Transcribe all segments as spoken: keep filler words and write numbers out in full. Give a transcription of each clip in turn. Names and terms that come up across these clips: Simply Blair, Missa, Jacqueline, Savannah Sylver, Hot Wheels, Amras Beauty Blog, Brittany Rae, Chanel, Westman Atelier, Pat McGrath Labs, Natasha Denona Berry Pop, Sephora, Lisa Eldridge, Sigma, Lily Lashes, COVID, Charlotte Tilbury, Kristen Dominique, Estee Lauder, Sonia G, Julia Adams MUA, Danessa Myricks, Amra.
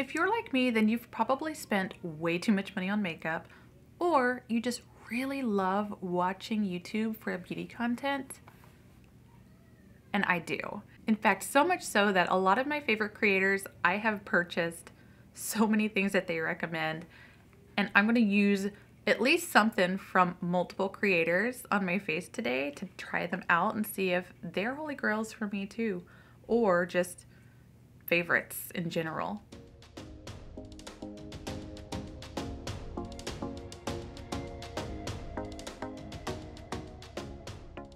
If you're like me, then you've probably spent way too much money on makeup, or you just really love watching YouTube for beauty content, and I do. In fact, so much so that a lot of my favorite creators, I have purchased so many things that they recommend, and I'm gonna use at least something from multiple creators on my face today to try them out and see if they're holy grails for me too, or just favorites in general.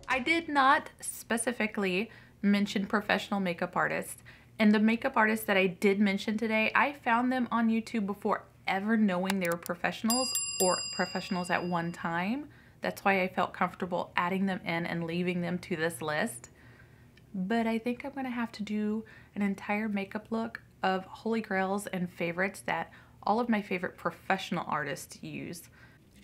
I did not specifically mention professional makeup artists, and the makeup artists that I did mention today, I found them on YouTube before ever knowing they were professionals or professionals at one time. That's why I felt comfortable adding them in and leaving them to this list. But I think I'm gonna have to do an entire makeup look of holy grails and favorites that all of my favorite professional artists use.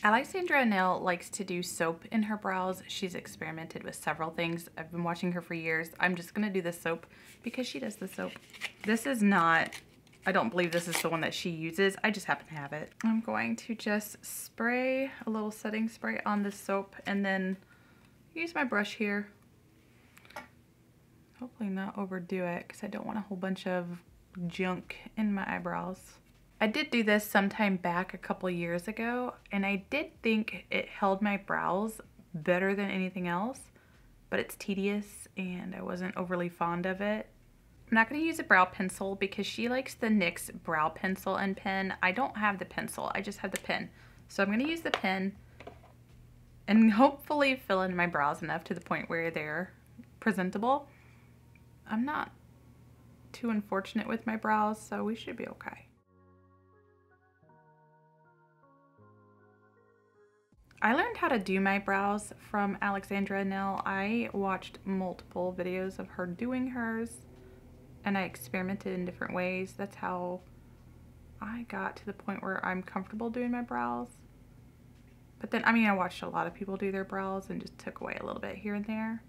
Alexandra Anele likes to do soap in her brows. She's experimented with several things. I've been watching her for years. I'm just gonna do the soap because she does the soap. This is not, I don't believe this is the one that she uses. I just happen to have it. I'm going to just spray a little setting spray on the soap and then use my brush here. Hopefully not overdo it because I don't want a whole bunch of junk in my eyebrows. I did do this sometime back a couple years ago, and I did think it held my brows better than anything else, but it's tedious and I wasn't overly fond of it. I'm not gonna use a brow pencil because she likes the NYX brow pencil and pen. I don't have the pencil, I just have the pen. So I'm gonna use the pen and hopefully fill in my brows enough to the point where they're presentable. I'm not too unfortunate with my brows, so we should be okay. I learned how to do my brows from Alexandra Anele. I watched multiple videos of her doing hers and I experimented in different ways. That's how I got to the point where I'm comfortable doing my brows. But then, I mean, I watched a lot of people do their brows and just took away a little bit here and there.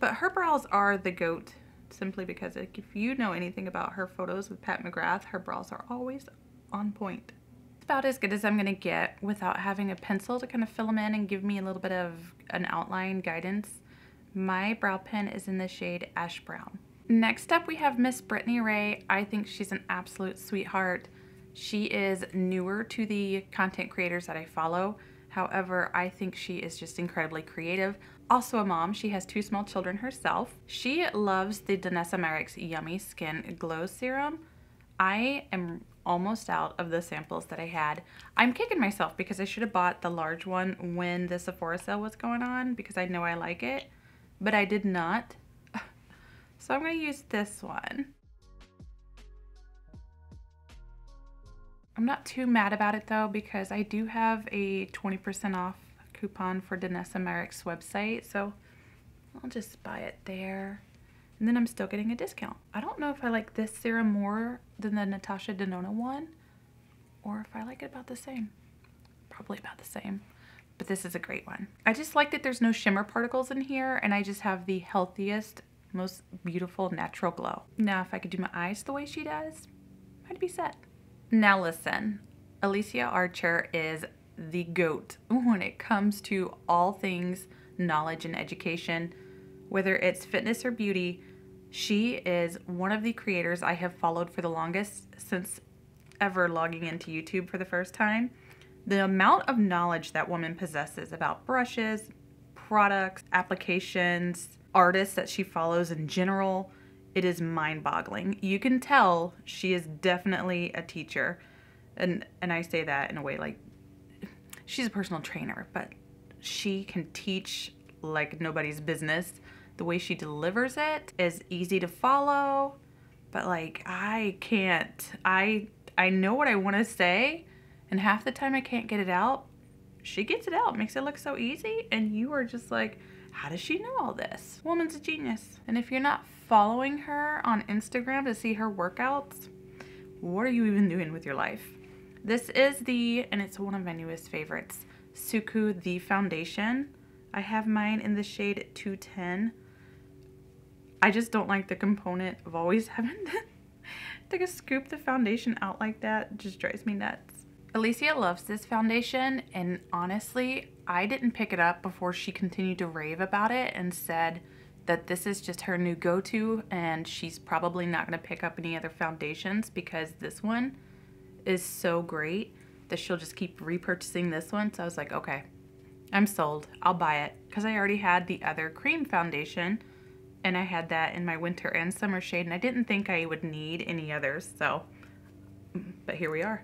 But her brows are the GOAT simply because if you know anything about her photos with Pat McGrath, her brows are always on point. About as good as I'm gonna get without having a pencil to kind of fill them in and give me a little bit of an outline guidance. My brow pen is in the shade Ash Brown. Next up we have Miss Brittany Rae. I think she's an absolute sweetheart. She is newer to the content creators that I follow. However, I think she is just incredibly creative. Also a mom, she has two small children herself. She loves the Danessa Myricks Yummy Skin Glow Serum. I am almost out of the samples that I had. I'm kicking myself because I should have bought the large one when the Sephora sale was going on because I know I like it, but I did not. So I'm gonna use this one. I'm not too mad about it though because I do have a twenty percent off coupon for Danessa Myricks' website, so I'll just buy it there. And then I'm still getting a discount. I don't know if I like this serum more than the Natasha Denona one, or if I like it about the same. Probably about the same, but this is a great one. I just like that there's no shimmer particles in here, and I just have the healthiest, most beautiful natural glow. Now, if I could do my eyes the way she does, I'd be set. Now listen, Alicia Archer is the GOAT when it comes to all things knowledge and education, whether it's fitness or beauty. She is one of the creators I have followed for the longest since ever logging into YouTube for the first time. The amount of knowledge that woman possesses about brushes, products, applications, artists that she follows in general, it is mind-boggling. You can tell she is definitely a teacher. And, and I say that in a way like, she's a personal trainer, but she can teach like nobody's business. The way she delivers it is easy to follow, but like I can't. I I know what I want to say, and half the time I can't get it out. She gets it out, makes it look so easy, and you are just like, how does she know all this? Woman's a genius. And if you're not following her on Instagram to see her workouts, what are you even doing with your life? This is the, and it's one of my newest favorites, Suku The Foundation. I have mine in the shade two ten. I just don't like the component of always having like a scoop the foundation out like that. It just drives me nuts. Alicia loves this foundation, and honestly, I didn't pick it up before she continued to rave about it and said that this is just her new go-to and she's probably not gonna pick up any other foundations because this one is so great that she'll just keep repurchasing this one. So I was like, okay, I'm sold, I'll buy it. Cause I already had the other cream foundation and I had that in my winter and summer shade, and I didn't think I would need any others, so, but here we are.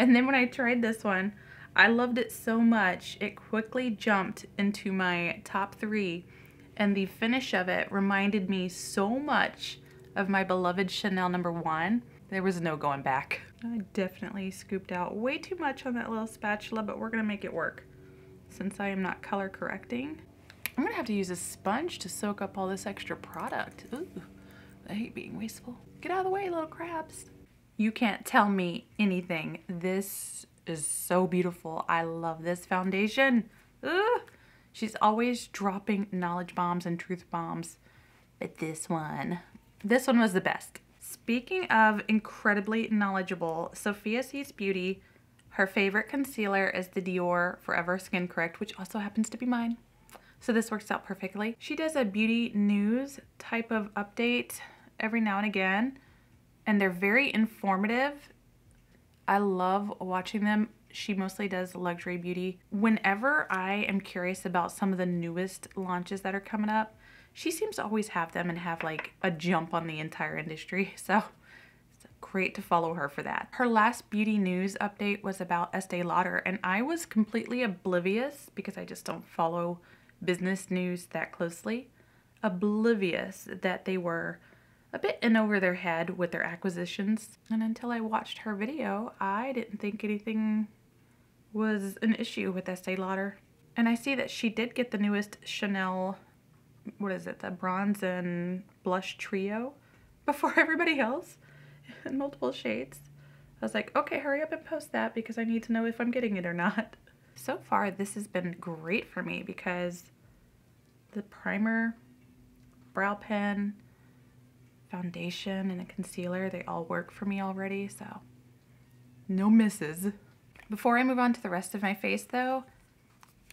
And then when I tried this one, I loved it so much, it quickly jumped into my top three, and the finish of it reminded me so much of my beloved Chanel number one. There was no going back. I definitely scooped out way too much on that little spatula, but we're gonna make it work. Since I am not color correcting, I'm gonna have to use a sponge to soak up all this extra product. Ooh, I hate being wasteful. Get out of the way, little crabs. You can't tell me anything. This is so beautiful. I love this foundation. Ooh, she's always dropping knowledge bombs and truth bombs, but this one, this one was the best. Speaking of incredibly knowledgeable, Sofia Sees Beauty, her favorite concealer is the Dior Forever Skin Correct, which also happens to be mine. So this works out perfectly. She does a beauty news type of update every now and again, and they're very informative. I love watching them. She mostly does luxury beauty. Whenever I am curious about some of the newest launches that are coming up, she seems to always have them and have like a jump on the entire industry. So it's great to follow her for that. Her last beauty news update was about Estee Lauder, and I was completely oblivious because I just don't follow business news that closely, oblivious that they were a bit in over their head with their acquisitions. And until I watched her video, I didn't think anything was an issue with Estee Lauder. And I see that she did get the newest Chanel, what is it, the bronze and blush trio before everybody else in multiple shades. I was like, okay, hurry up and post that because I need to know if I'm getting it or not. So far, this has been great for me because the primer, brow pen, foundation, and a concealer, they all work for me already, so no misses. Before I move on to the rest of my face though,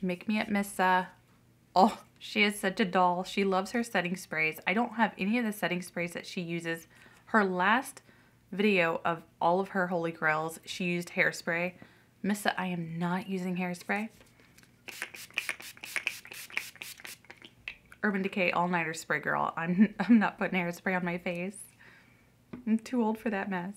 Make Me at Missa. Oh, she is such a doll. She loves her setting sprays. I don't have any of the setting sprays that she uses. Her last video of all of her holy grails, she used hairspray. Missa, I am not using hairspray. Urban Decay all-nighter spray girl. I'm, I'm not putting hairspray on my face. I'm too old for that mess.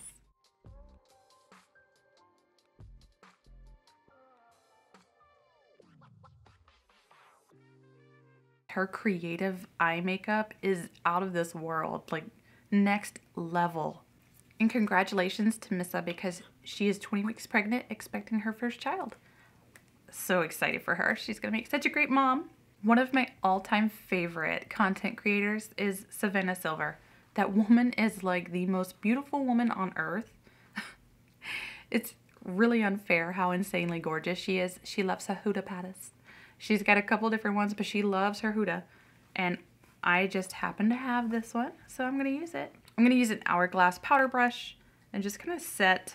Her creative eye makeup is out of this world, like next level. And congratulations to Missa because she is twenty weeks pregnant, expecting her first child. So excited for her. She's gonna make such a great mom. One of my all-time favorite content creators is Savannah Sylver. That woman is like the most beautiful woman on earth. It's really unfair how insanely gorgeous she is. She loves her Huda Pattis. She's got a couple different ones, but she loves her Huda. And I just happen to have this one, so I'm gonna use it. I'm gonna use an Hourglass powder brush and just kind of set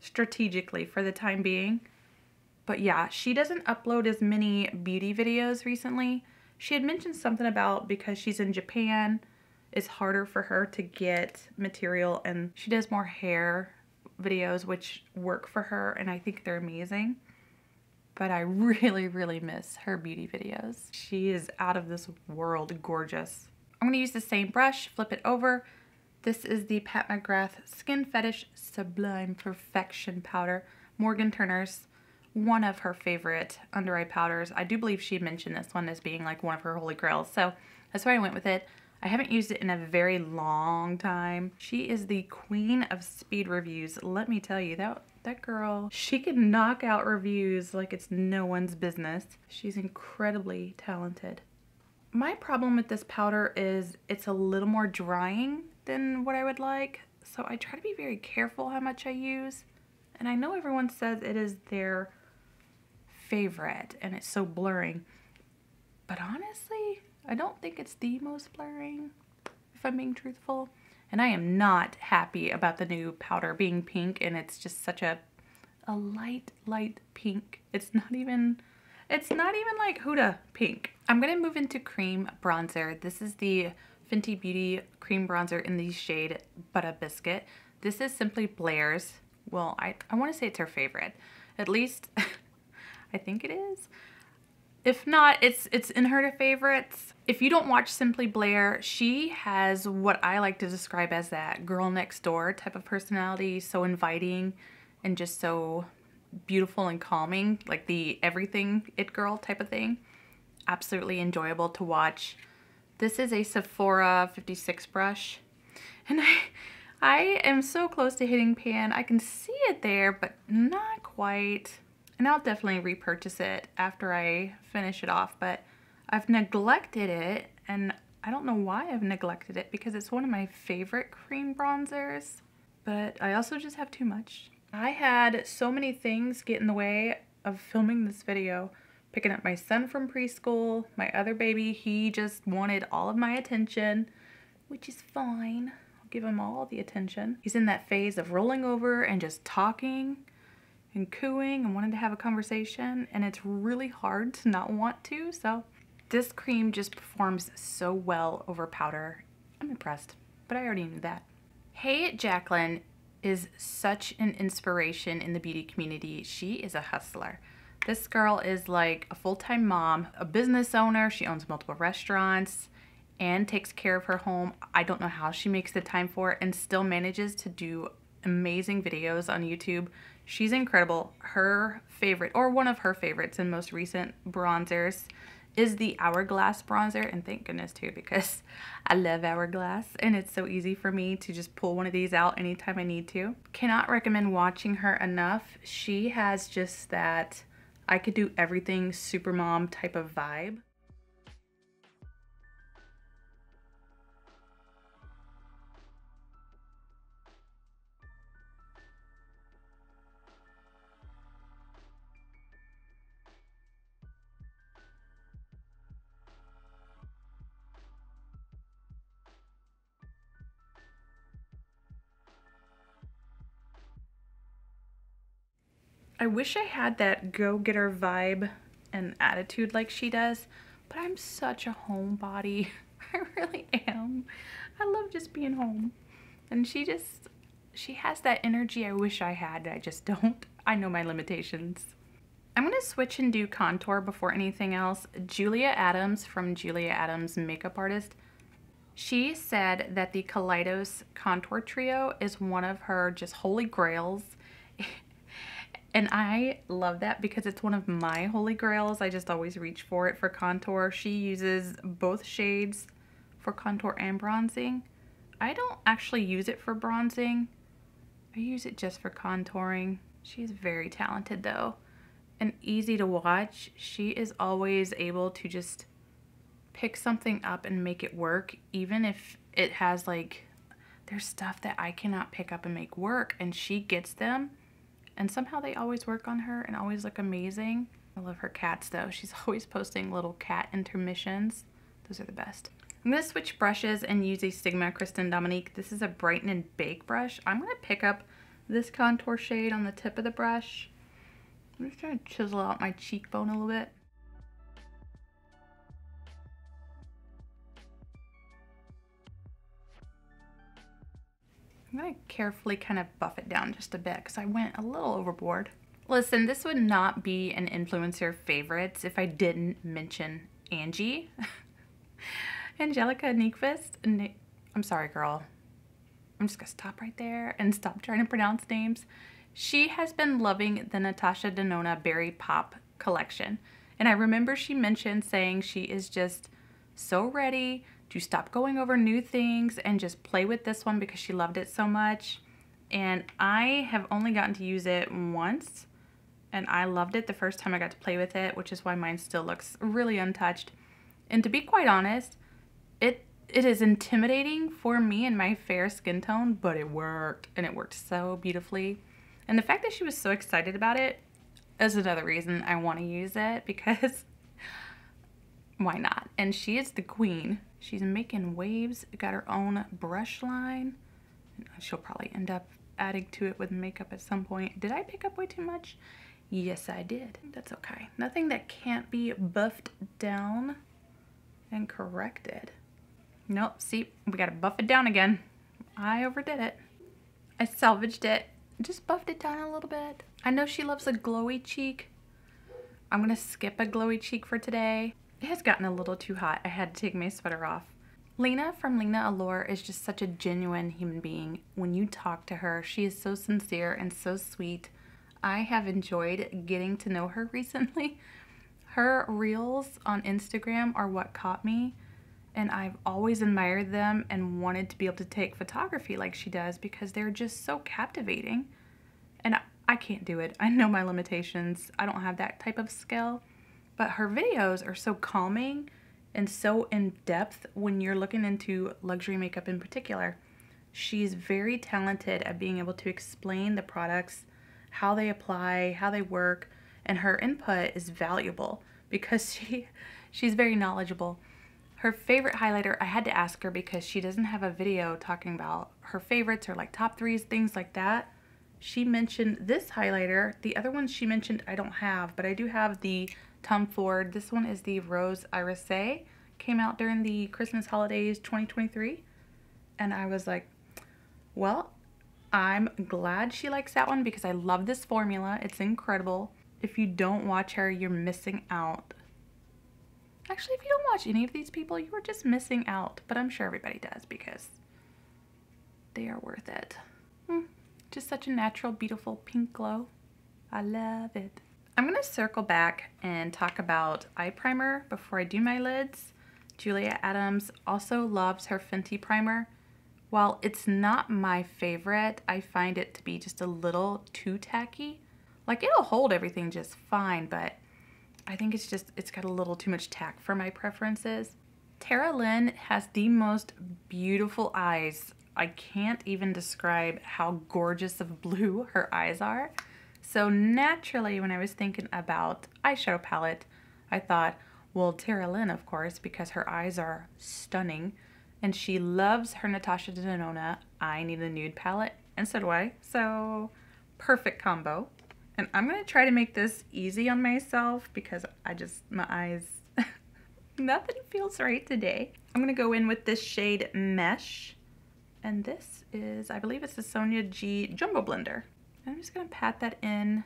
strategically for the time being. But yeah, she doesn't upload as many beauty videos recently. She had mentioned something about because she's in Japan, it's harder for her to get material, and she does more hair videos which work for her, and I think they're amazing. But I really, really miss her beauty videos. She is out of this world gorgeous. I'm gonna use the same brush, flip it over. This is the Pat McGrath Skin Fetish Sublime Perfection Powder, Morgan Turner's, one of her favorite under eye powders. I do believe she mentioned this one as being like one of her holy grails, so that's why I went with it. I haven't used it in a very long time. She is the queen of speed reviews. Let me tell you, that, that girl, she can knock out reviews like it's no one's business. She's incredibly talented. My problem with this powder is it's a little more drying than what I would like, so I try to be very careful how much I use, and I know everyone says it is their favorite and it's so blurring, but honestly I don't think it's the most blurring, if I'm being truthful. And I am not happy about the new powder being pink, and it's just such a a light, light pink. It's not even, it's not even like Huda pink. I'm gonna move into cream bronzer. This is the Fenty Beauty cream bronzer in the shade Butter Biscuit. This is Simply Blair's. Well, I, I wanna say it's her favorite. At least, I think it is. If not, it's it's in her favorites. If you don't watch Simply Blair, she has what I like to describe as that girl next door type of personality, so inviting and just so beautiful and calming, like the everything it girl type of thing. Absolutely enjoyable to watch. This is a Sephora fifty-six brush, and I I am so close to hitting pan. I can see it there, but not quite. And I'll definitely repurchase it after I finish it off, but I've neglected it, and I don't know why I've neglected it because it's one of my favorite cream bronzers, but I also just have too much. I had so many things get in the way of filming this video. Picking up my son from preschool, my other baby, he just wanted all of my attention, which is fine. I'll give him all the attention. He's in that phase of rolling over and just talking and cooing and wanting to have a conversation, and it's really hard to not want to. So this cream just performs so well over powder. I'm impressed, but I already knew that. Hey Jacqueline is such an inspiration in the beauty community. She is a hustler. This girl is like a full-time mom, a business owner. She owns multiple restaurants and takes care of her home. I don't know how she makes the time for it and still manages to do amazing videos on YouTube. She's incredible. Her favorite, or one of her favorites and most recent bronzers, is the Hourglass bronzer, and thank goodness too, because I love Hourglass and it's so easy for me to just pull one of these out anytime I need to. Cannot recommend watching her enough. She has just that I could do everything supermom type of vibe. I wish I had that go-getter vibe and attitude like she does, but I'm such a homebody. I really am. I love just being home. And she just, she has that energy I wish I had. I just don't. I know my limitations. I'm gonna switch and do contour before anything else. Julia Adams from Julia Adams Makeup Artist, she said that the Kaleidos Contour Trio is one of her just holy grails. And I love that because it's one of my holy grails. I just always reach for it for contour. She uses both shades for contour and bronzing. I don't actually use it for bronzing. I use it just for contouring. She's very talented though, and easy to watch. She is always able to just pick something up and make it work, even if it has like, there's stuff that I cannot pick up and make work, and she gets them. And somehow they always work on her and always look amazing. I love her cats though. She's always posting little cat intermissions. Those are the best. I'm gonna switch brushes and use a Sigma Kristen Dominique. This is a Brighten and Bake brush. I'm gonna pick up this contour shade on the tip of the brush. I'm just gonna chisel out my cheekbone a little bit. I'm gonna carefully kind of buff it down just a bit because I went a little overboard. Listen, this would not be an influencer favorites if I didn't mention Angie. Angelica Nyqvist. I'm sorry, girl. I'm just gonna stop right there and stop trying to pronounce names. She has been loving the Natasha Denona Berry Pop collection. And I remember she mentioned saying she is just so ready to stop going over new things and just play with this one because she loved it so much. And I have only gotten to use it once, and I loved it the first time I got to play with it, which is why mine still looks really untouched. And to be quite honest, it it is intimidating for me and my fair skin tone, but it worked, and it worked so beautifully. And the fact that she was so excited about it is another reason I want to use it, because why not? And she is the queen. She's making waves, got her own brush line. She'll probably end up adding to it with makeup at some point. Did I pick up way too much? Yes, I did. That's okay. Nothing that can't be buffed down and corrected. Nope, see, we gotta buff it down again. I overdid it. I salvaged it. Just buffed it down a little bit. I know she loves a glowy cheek. I'm gonna skip a glowy cheek for today. It has gotten a little too hot. I had to take my sweater off. Lena from Lena Allure is just such a genuine human being. When you talk to her, she is so sincere and so sweet. I have enjoyed getting to know her recently. Her reels on Instagram are what caught me, and I've always admired them and wanted to be able to take photography like she does because they're just so captivating. And I, I can't do it. I know my limitations. I don't have that type of skill, but her videos are so calming and so in-depth when you're looking into luxury makeup in particular. She's very talented at being able to explain the products, how they apply, how they work, and her input is valuable because she she's very knowledgeable. Her favorite highlighter, I had to ask her because she doesn't have a video talking about her favorites or like top threes, things like that. She mentioned this highlighter. The other one she mentioned I don't have, but I do have the Tom Ford. This one is the Rose Irisée. Came out during the Christmas holidays twenty twenty-three. And I was like, well, I'm glad she likes that one because I love this formula. It's incredible. If you don't watch her, you're missing out. Actually, if you don't watch any of these people, you are just missing out. But I'm sure everybody does because they are worth it. Hmm. Just such a natural, beautiful pink glow. I love it. I'm gonna circle back and talk about eye primer before I do my lids. Julia Adams also loves her Fenty primer. While it's not my favorite, I find it to be just a little too tacky. Like, it'll hold everything just fine, but I think it's just, it's got a little too much tack for my preferences. Tara Lynn has the most beautiful eyes. I can't even describe how gorgeous of blue her eyes are. So naturally, when I was thinking about eyeshadow palette, I thought, well, Tara Lynn, of course, because her eyes are stunning and she loves her Natasha Denona. I need a nude palette, and so do I. So perfect combo. And I'm gonna try to make this easy on myself because I just, my eyes, nothing feels right today. I'm gonna go in with this shade Mesh. And this is, I believe it's the Sonia G Jumbo Blender. I'm just gonna pat that in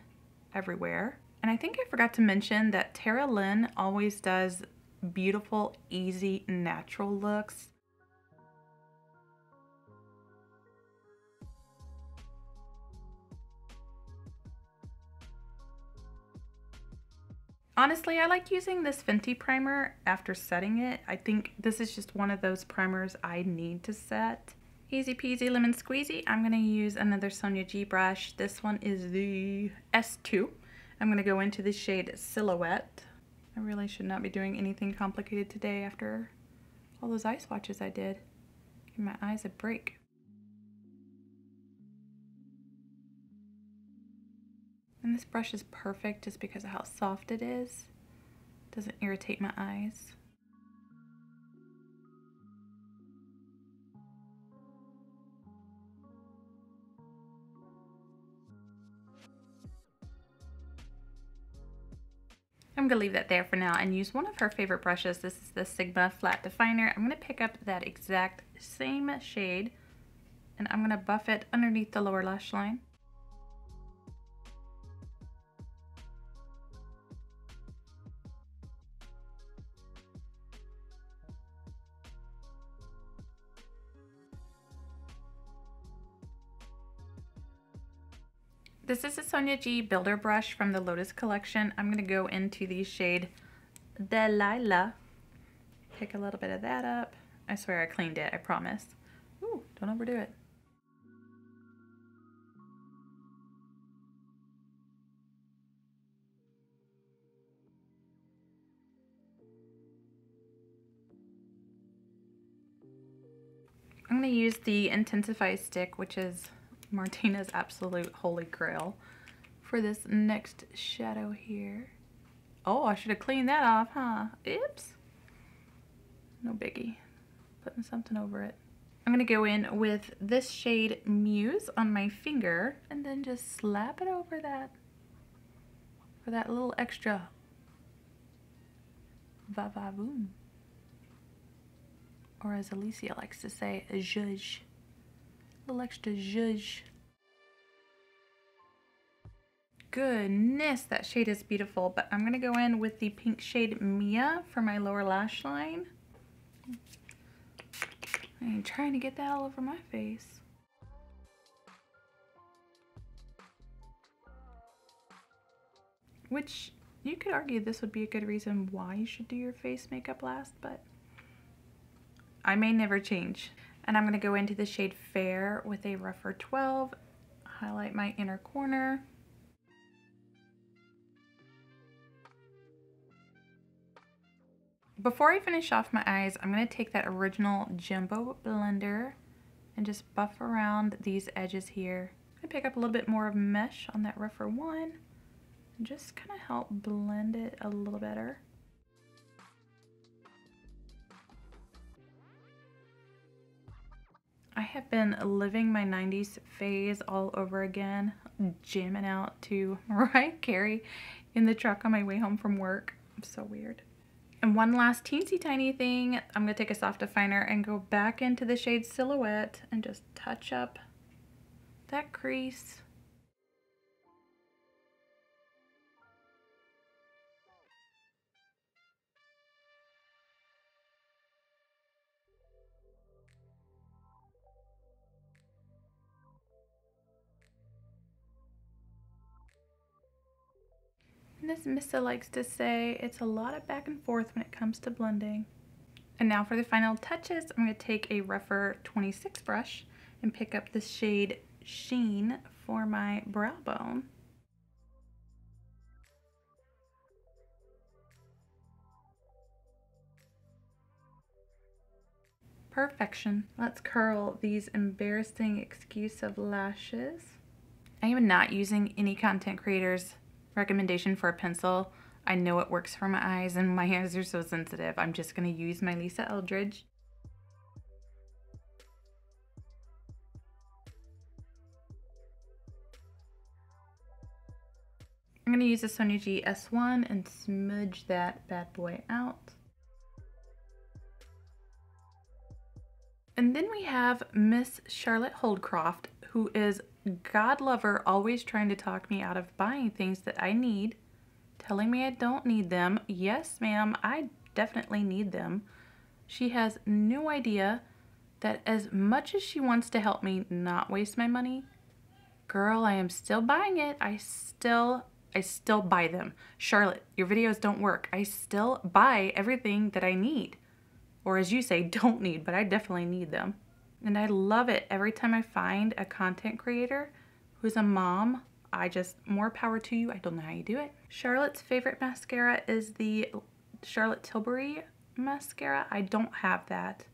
everywhere. And I think I forgot to mention that Tara Lynn always does beautiful, easy, natural looks. Honestly, I like using this Fenty primer after setting it. I think this is just one of those primers I need to set. Easy peasy lemon squeezy. I'm gonna use another Sonia G brush. This one is the S two. I'm gonna go into the shade Silhouette. I really should not be doing anything complicated today after all those eye swatches I did. Give my eyes a break. And this brush is perfect just because of how soft it is. It doesn't irritate my eyes. I'm gonna leave that there for now and use one of her favorite brushes. This is the Sigma Flat Definer. I'm gonna pick up that exact same shade and I'm gonna buff it underneath the lower lash line. This is a Sonia G Builder brush from the Lotus collection. I'm gonna go into the shade Delilah. Pick a little bit of that up. I swear I cleaned it, I promise. Ooh, don't overdo it. I'm gonna use the Intensify stick, which is Martina's absolute holy grail, for this next shadow here. Oh, I should have cleaned that off, huh? Oops. No biggie. putting something over it. I'm gonna go in with this shade Muse on my finger and then just slap it over that for that little extra va va boom. Or as Alicia likes to say, a zhuzh. A little extra zhuzh. Goodness, that shade is beautiful, but I'm gonna go in with the pink shade Mia for my lower lash line. I ain't trying to get that all over my face. Which, you could argue this would be a good reason why you should do your face makeup last, but I may never change. And I'm gonna go into the shade Fair with a rougher twelve, highlight my inner corner. Before I finish off my eyes, I'm gonna take that original jumbo blender and just buff around these edges here. I pick up a little bit more of mesh on that rougher one and just kind of help blend it a little better. I have been living my nineties phase all over again, jamming out to Mariah Carey in the truck on my way home from work. I'm so weird. And one last teensy tiny thing, I'm gonna take a soft definer and go back into the shade Silhouette and just touch up that crease. As Missa likes to say, it's a lot of back and forth when it comes to blending. And now for the final touches, I'm going to take a rougher twenty-six brush and pick up the shade Sheen for my brow bone. Perfection. Let's curl these embarrassing excuse of lashes. I am not using any content creators recommendation for a pencil. I know it works for my eyes, and my eyes are so sensitive. I'm just going to use my Lisa Eldridge. I'm going to use the Sonia G S one and smudge that bad boy out. And then we have Miss Charlotte Holdcroft, who is God lover, always trying to talk me out of buying things that I need, telling me I don't need them. Yes, ma'am, I definitely need them. She has no idea that as much as she wants to help me not waste my money, girl, I am still buying it. I still, I still buy them. Charlotte, your videos don't work. I still buy everything that I need. Or as you say, don't need, but I definitely need them. And I love it every time I find a content creator who's a mom. I just, more power to you. I don't know how you do it. Charlotte's favorite mascara is the Charlotte Tilbury mascara. I don't have that.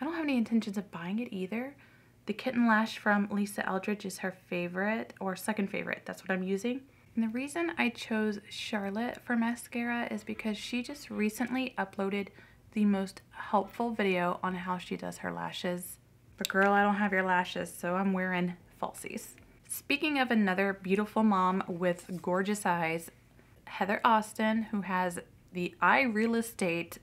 I don't have any intentions of buying it either. The Kitten Lash from Lisa Eldridge is her favorite, or second favorite. That's what I'm using. And the reason I chose Charlotte for mascara is because she just recently uploaded the most helpful video on how she does her lashes. But girl, I don't have your lashes, so I'm wearing falsies. Speaking of another beautiful mom with gorgeous eyes, Heather Austin, who has the eye real estate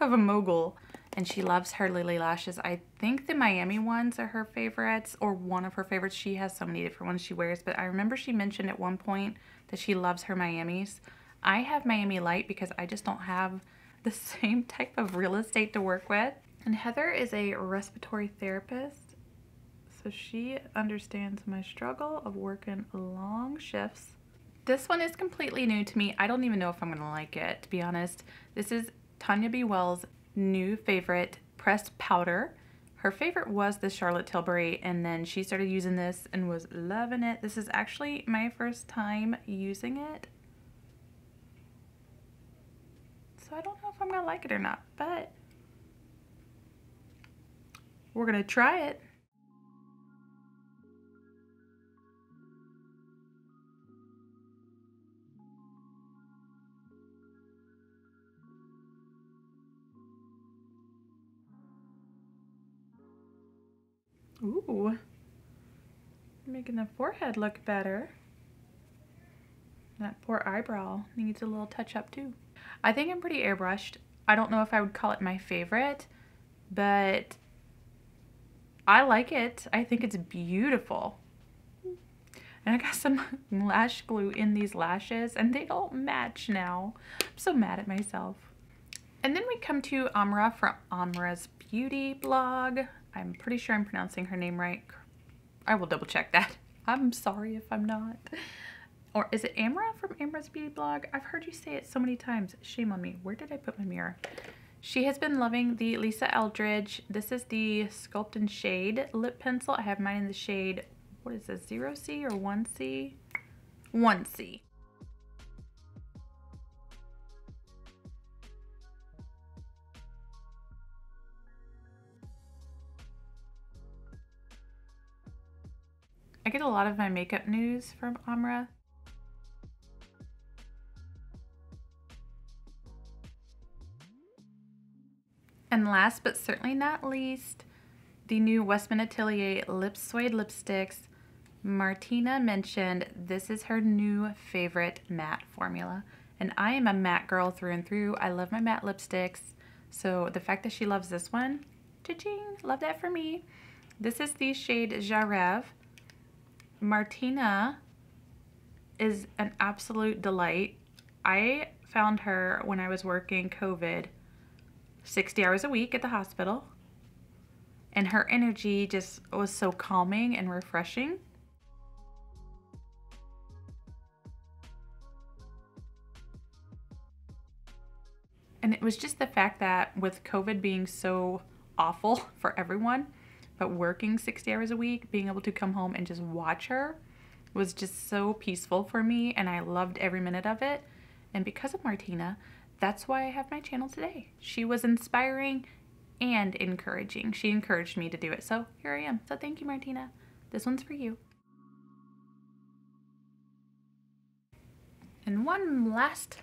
of a mogul, and she loves her Lily lashes. I think the Miami ones are her favorites, or one of her favorites. She has so many different ones she wears, but I remember she mentioned at one point that she loves her Miamis. I have Miami Light because I just don't have the same type of real estate to work with. And Heather is a respiratory therapist, so she understands my struggle of working long shifts. This one is completely new to me. I don't even know if I'm gonna like it, to be honest. This is Tanya B. Wells' new favorite pressed powder. Her favorite was the Charlotte Tilbury, and then she started using this and was loving it. This is actually my first time using it, so I don't know if I'm gonna like it or not, but we're gonna try it. Ooh, making the forehead look better. That poor eyebrow needs a little touch up too. I think I'm pretty airbrushed. I don't know if I would call it my favorite, but I like it. I think it's beautiful. And I got some lash glue in these lashes and they don't match now. I'm so mad at myself. And then we come to Amra from Amras Beauty Blog. I'm pretty sure I'm pronouncing her name right. I will double check that. I'm sorry if I'm not. Or is it Amra from Amra's Beauty Blog? I've heard you say it so many times. Shame on me. Where did I put my mirror? She has been loving the Lisa Eldridge. This is the Sculpt and Shade lip pencil. I have mine in the shade, what is this, zero C or one C? one C. I get a lot of my makeup news from Amra. And last but certainly not least, the new Westman Atelier Lip Suede Lipsticks. Martina mentioned this is her new favorite matte formula. And I am a matte girl through and through. I love my matte lipsticks. So the fact that she loves this one, cha-ching, love that for me. This is the shade Jarev. Martina is an absolute delight. I found her when I was working COVID sixty hours a week at the hospital, and her energy just was so calming and refreshing. And it was just the fact that with COVID being so awful for everyone, but working sixty hours a week, being able to come home and just watch her was just so peaceful for me, and I loved every minute of it. And because of Martina, that's why I have my channel today. She was inspiring and encouraging. She encouraged me to do it, so here I am. So thank you, Martina. This one's for you. And one last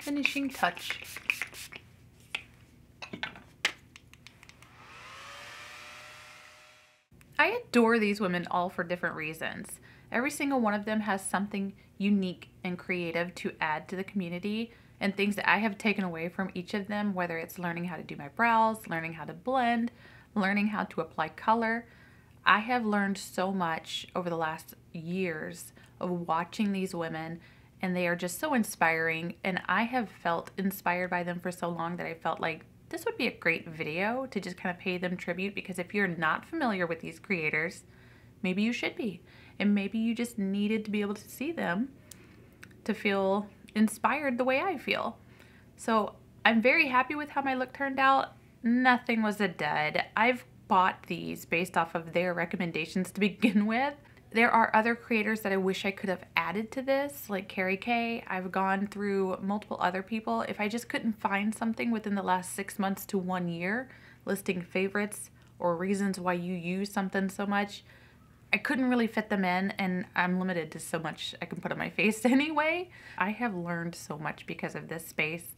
finishing touch. I adore these women all for different reasons. Every single one of them has something unique and creative to add to the community, and things that I have taken away from each of them, whether it's learning how to do my brows, learning how to blend, learning how to apply color. I have learned so much over the last years of watching these women, and they are just so inspiring, and I have felt inspired by them for so long that I felt like this would be a great video to just kind of pay them tribute, because if you're not familiar with these creators, maybe you should be, and maybe you just needed to be able to see them to feel inspired the way I feel. So I'm very happy with how my look turned out. Nothing was a dud. I've bought these based off of their recommendations to begin with. There are other creators that I wish I could have added to this, like Carrie Kay. I've gone through multiple other people. If I just couldn't find something within the last six months to one year, listing favorites or reasons why you use something so much, I couldn't really fit them in, and I'm limited to so much I can put on my face anyway. I have learned so much because of this space.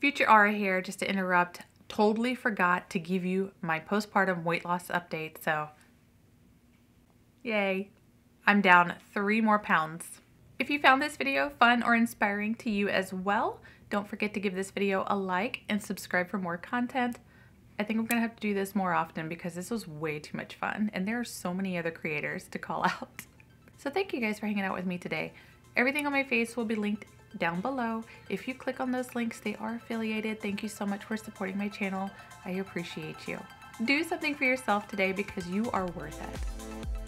Future Aura here, just to interrupt, totally forgot to give you my postpartum weight loss update, so yay. I'm down three more pounds. If you found this video fun or inspiring to you as well, don't forget to give this video a like and subscribe for more content. I think I'm gonna have to do this more often because this was way too much fun, and there are so many other creators to call out. So thank you guys for hanging out with me today. Everything on my face will be linked down below. If you click on those links, they are affiliated. Thank you so much for supporting my channel. I appreciate you. Do something for yourself today because you are worth it.